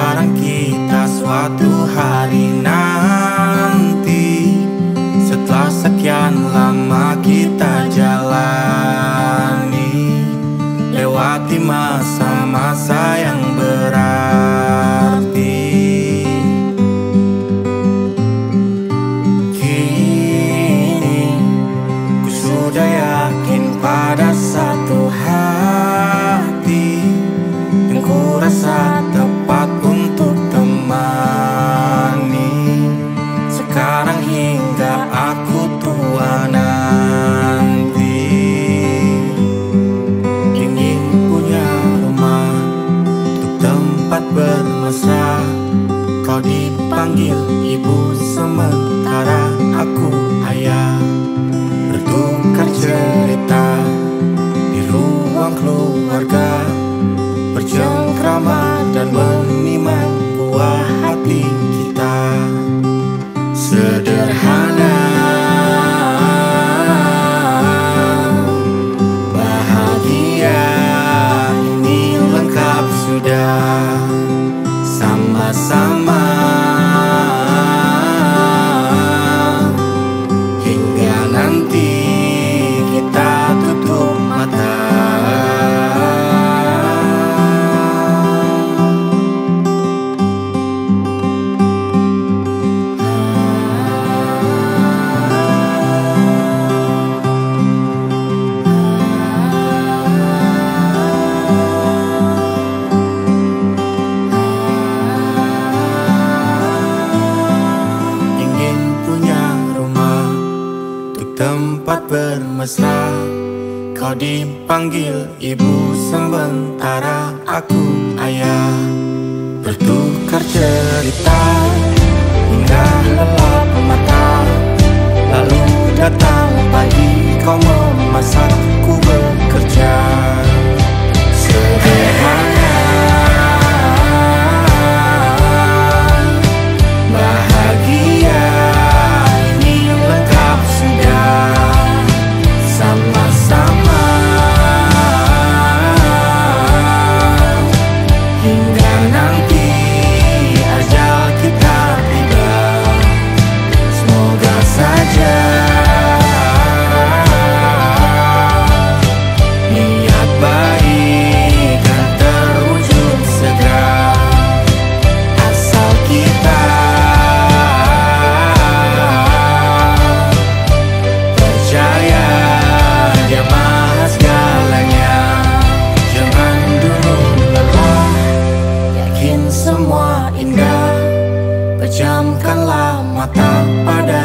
pacaran kita suatu hari nanti, setelah sekian lama kita jalani, lewati masa-masa yang berarti. Kini ku sudah yakin pada satu hati yang ku rasa tepat untuk temani. Sekarang hingga aku tua nanti, ingin punya rumah untuk tempat bermesra. Kau dipanggil ibu sementara aku ayah, bertukar cerita di ruang keluarga, bercengkrama dan menimang buah hati kita. Sederhana, bahagia ini lengkap sudah, sama-sama hingga nanti kita tutup mata. Tempat bermesra, kau dipanggil ibu sementara aku ayah, bertukar cerita hingga lelap mata. Lalu datang pagi, kau memasak, ku bekerja. Sederhana, bahagia ini lengkap sudah, sama-sama hingga nanti ajal kita tiba. Semoga saja niat baik dan terwujud segera, asal kita percaya Dia Maha segalanya. Jangan dulu lelah, yakin semua indah, pejamkanlah mata pada